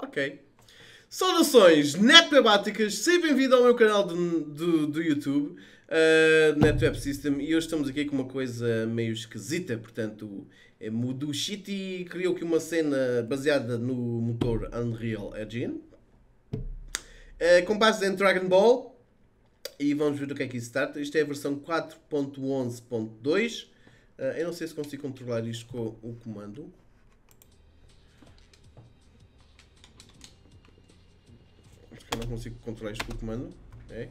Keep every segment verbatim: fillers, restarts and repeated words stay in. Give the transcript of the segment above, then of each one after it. Ok. Saudações netwebáticas, seja bem-vindo ao meu canal do, do, do YouTube, uh, Netweb System, e hoje estamos aqui com uma coisa meio esquisita. Portanto, é Mod City criou aqui uma cena baseada no motor Unreal Engine, uh, com base em Dragon Ball, e vamos ver do que é que isso trata. Isto é a versão quatro ponto onze ponto dois, uh, eu não sei se consigo controlar isto com o comando. Não consigo controlar isto com o comando. Okay.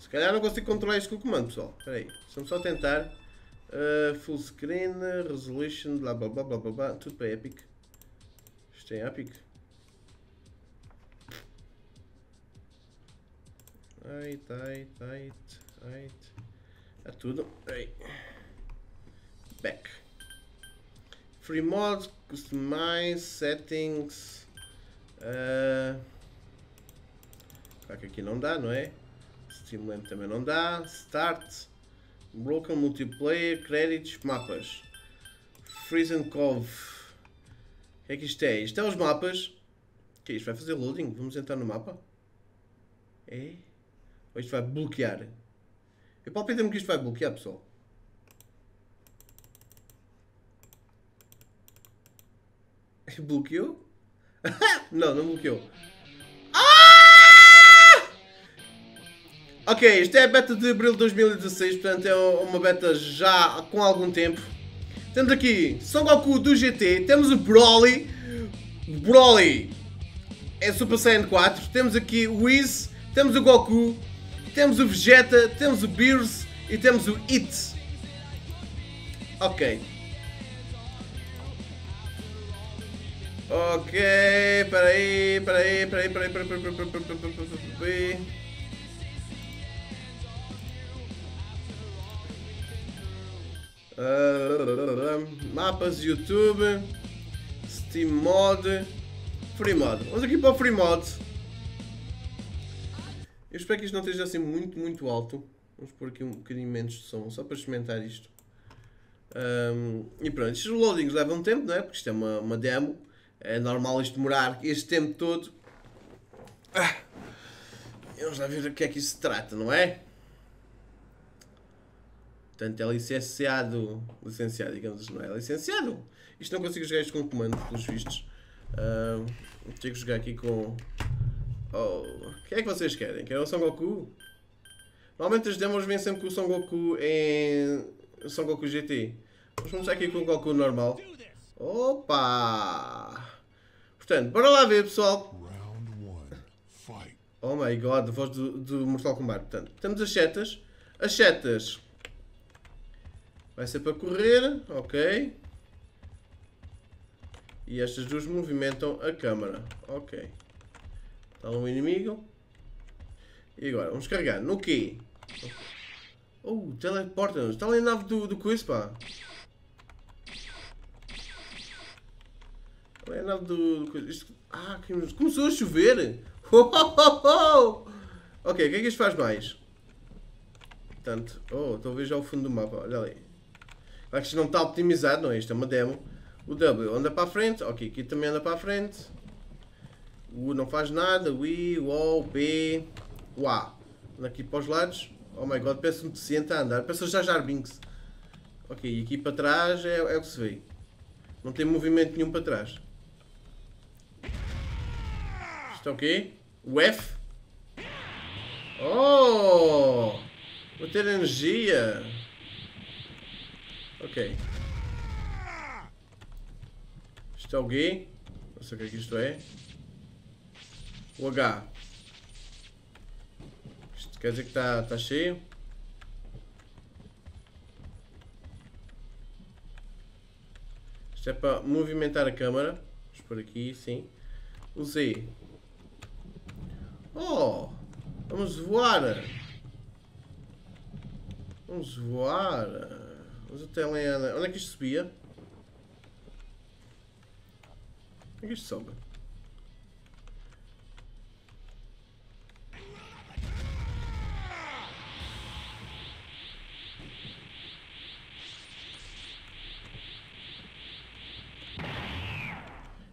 Se calhar não consigo controlar isto com o comando, pessoal. Espera aí. Vamos só tentar. Uh, full screen, resolution, blá blá blá blá blá. Tudo para Epic. Isto é Epic. Ai, ai, ai, ai. É tudo. Aí. Back. Free mods, customize, settings. Uh, claro que aqui não dá, não é? Steam Lamp também não dá. Start, Broken Multiplayer, Credits, Mapas. Freezing Cove. O que é que isto é? Isto é os mapas. O que é isto? Vai fazer loading? Vamos entrar no mapa? É? Ou isto vai bloquear? Eu palpito-me que isto vai bloquear, pessoal. Bloqueou? Não, não bloqueou. Ah! Ok, isto é a beta de abril de dois mil e dezasseis, portanto é uma beta já com algum tempo. Temos aqui Son Goku do G T, temos o Broly. Broly é Super Saiyan quatro, temos aqui o Whis, temos o Goku, temos o Vegeta, temos o Beerus e temos o Hit. Ok. Ok, peraí, peraí, peraí, peraí, peraí, peraí, peraí, peraí, peraí, peraí, peraí. Uh, mapas, YouTube, Steam Mod, Free Mod. Vamos aqui para o Free Mod. Eu espero que isto não esteja assim muito, muito alto. Vamos pôr aqui um bocadinho menos de som, só para experimentar isto. Um, e pronto, estes loadings levam tempo, não é? Porque isto é uma, uma demo. É normal isto demorar este tempo todo. Ah, vamos lá ver o que é que isso se trata, não é? Portanto, é licenciado. Licenciado, digamos, não é? Licenciado! Isto não consigo jogar isto com o comando, pelos vistos. Uh, tenho que jogar aqui com. Oh, o que é que vocês querem? Querem o Son Goku? Normalmente as demos vêm sempre com o Son Goku em. Son Goku G T. Vamos começar aqui com o Goku normal. Opa! Portanto, bora lá ver, pessoal. Oh my god, a voz do, do Mortal Kombat. Portanto, temos as setas. As setas vai ser para correr, ok. E estas duas movimentam a câmara, ok. Está um inimigo. E agora, vamos carregar no quê? Oh, teleporta-nos. Está ali a nave do, do Whis, pá. É nada do... Ah, começou a chover! Oh, oh, oh, oh. Ok, o que é que isto faz mais? Portanto, oh, estou a ver já o fundo do mapa, olha ali. Claro que isto não está optimizado, não é? Isto é uma demo. O W anda para a frente, ok, aqui também anda para a frente. O U não faz nada, o I, o O, o P, o A. Anda aqui para os lados. Oh my god, parece um deficiente a andar, parece o Jajar Binks. Ok, e aqui para trás é, é o que se vê. Não tem movimento nenhum para trás. Está ok? O F? Oh! Vou ter energia! Ok. Está o G? Não sei o que é que isto é. O H. Isto quer dizer que está, está cheio. Isto é para movimentar a câmara. Vamos por aqui, sim. O Z. Oh! Vamos voar! Vamos voar! Vamos até ali. Onde é que isto subia? Onde é que isto sobe?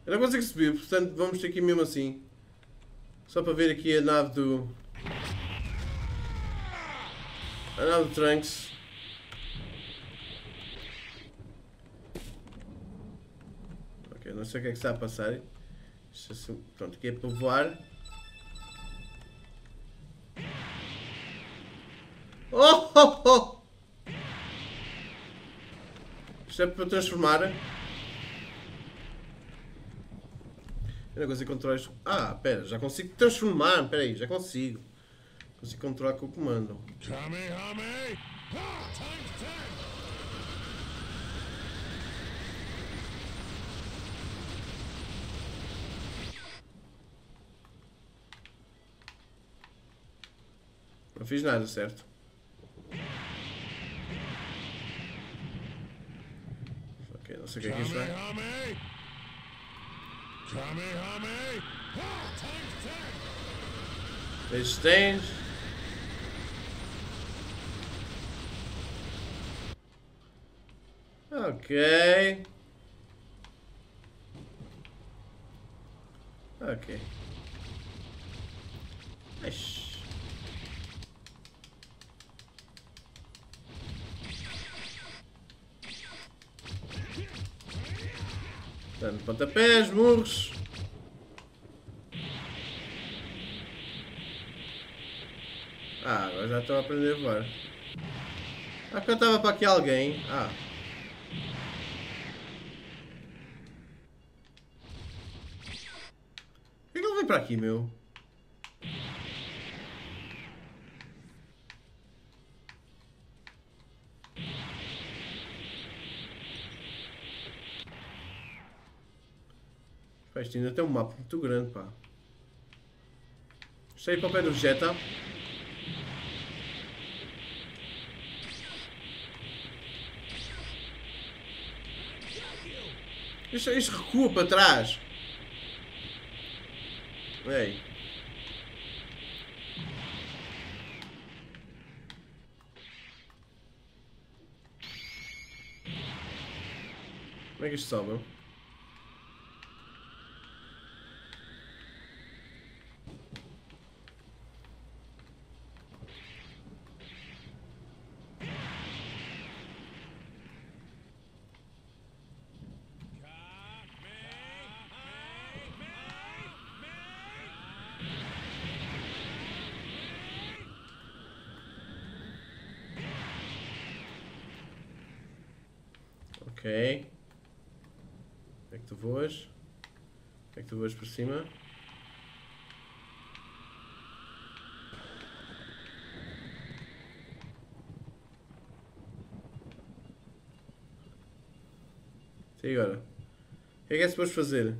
Eu não consigo subir, portanto vamos ter aqui mesmo assim. Só para ver aqui a nave do... A nave do Trunks. Ok, não sei o que é que está a passar. Pronto, aqui é para voar. Oh, oh, oh! Isto é para transformar. Eu não consigo controlar isto. Ah, pera, já consigo transformar. Espera aí, já consigo. Consigo controlar com o comando. Não fiz nada, certo? Ok, não sei o que é que isto vai. Eles têm. Ok. Ok. Nice. Dando pontapés, murros. Ah, agora já estou a aprender a voar. Ah, que eu estava para aqui alguém. Ah. Por que ele vem para aqui, meu? Pá, isto ainda tem um mapa muito grande, pá. Isto aí para o pé do Vegeta. Isto, isto recua para trás. Ei. Como é que isto sobe? Ok. Onde é que tu voas? Onde é que tu voas por cima? E agora? O que é que é suposto fazer?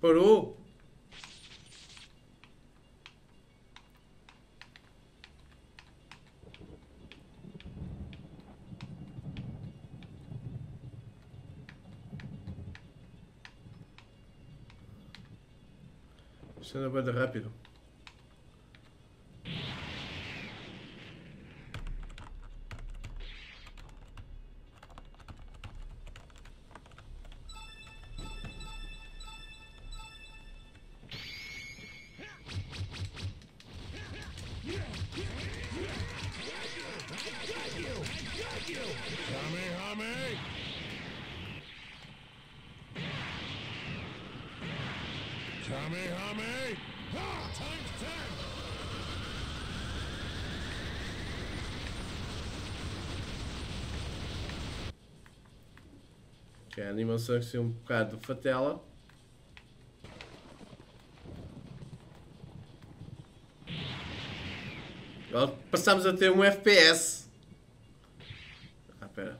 Parou! Isso anda bem rápido. Okay, a animação que se um bocado de fatela. Agora passámos a ter um F P S. Ah, pera.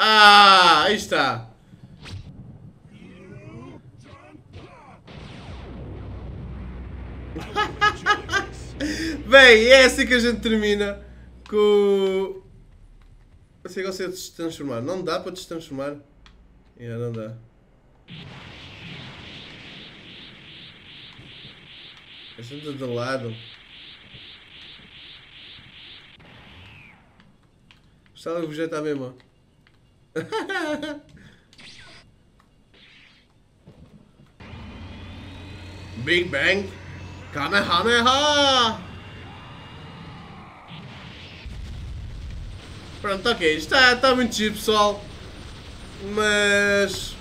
Ah, aí está. Bem, é assim que a gente termina com... Eu sei que eu sei destransformar. Não dá para destransformar? É, não dá. É sempre de lado. Gostava que o Vegeta mesmo. Big Bang Kamehameha! Pronto, ok. Está, está muito giro, pessoal. Mas...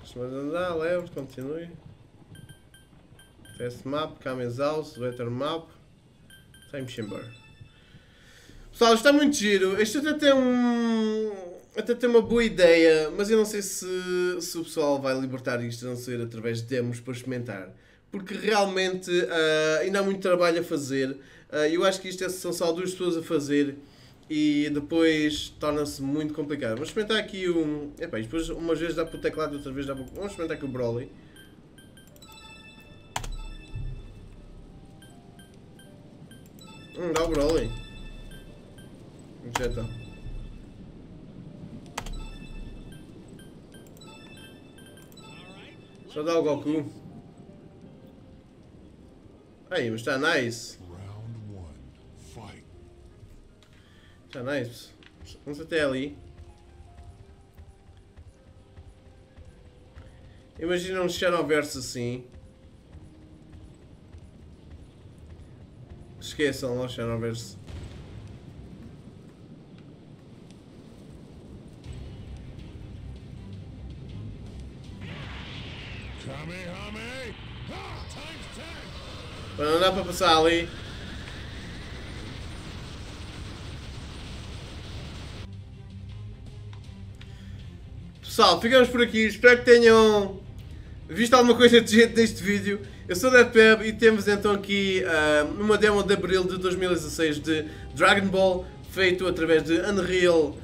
Mas andar, leve, continue. Test map, Kamehameha House, Letter map, Time Chamber. Pessoal, está muito giro. Isto até tem um... até tem uma boa ideia, mas eu não sei se, se o pessoal vai libertar isto a não ser através de demos para experimentar. Porque realmente uh, ainda há muito trabalho a fazer. Uh, eu acho que isto é, são só duas pessoas a fazer e depois torna-se muito complicado. Vamos experimentar aqui um... Epá, depois umas vezes dá para o teclado e outras vezes dá para... Vamos experimentar aqui o Broly. Hum, dá o Broly. Injeta. Só dá o Goku. Aí, mas está nice. Está nice. Vamos até ali. Imagina um Xenoverse assim. Esqueçam lá o Shadowverse. Não dá para passar ali. Pessoal, ficamos por aqui. Espero que tenham visto alguma coisa de jeito neste vídeo. Eu sou o Deadpeb e temos então aqui uh, uma demo de abril de dois mil e dezasseis de Dragon Ball, feito através de Unreal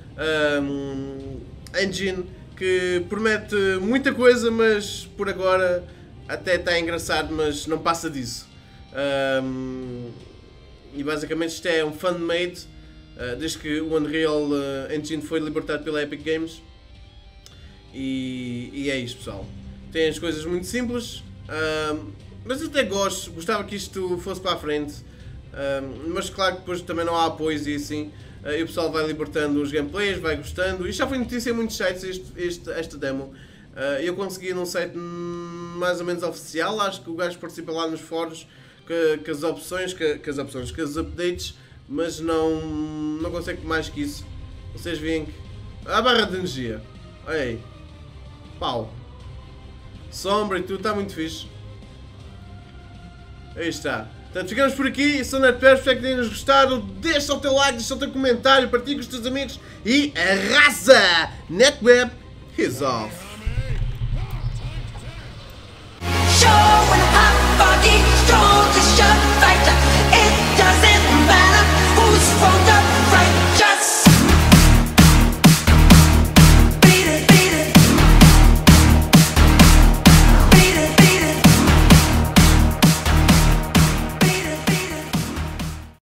um, Engine, que promete muita coisa, mas por agora até está engraçado, mas não passa disso. Um, e basicamente isto é um fan-made, uh, desde que o Unreal Engine foi libertado pela Epic Games. E, e é isto, pessoal. Tem as coisas muito simples. Um, Mas eu até gosto, gostava que isto fosse para a frente, um, mas claro que depois também não há apoios e assim, uh, e o pessoal vai libertando os gameplays, vai gostando. Isto já foi notícia em muitos sites, este, este, esta demo. Uh, eu consegui num site mais ou menos oficial, acho que o gajo participa lá nos fóruns, com as opções, com as opções, com os updates, mas não, não consegue mais que isso. Vocês veem que... A barra de energia, olha aí, pau, sombra e tudo, está muito fixe. Aí está. Portanto, ficamos por aqui. Eu sou o Nerd Perfect. Espero que tenham gostado. Deixa o teu like, deixa o teu comentário, partilha com os teus amigos e arrasa! Netweb is off.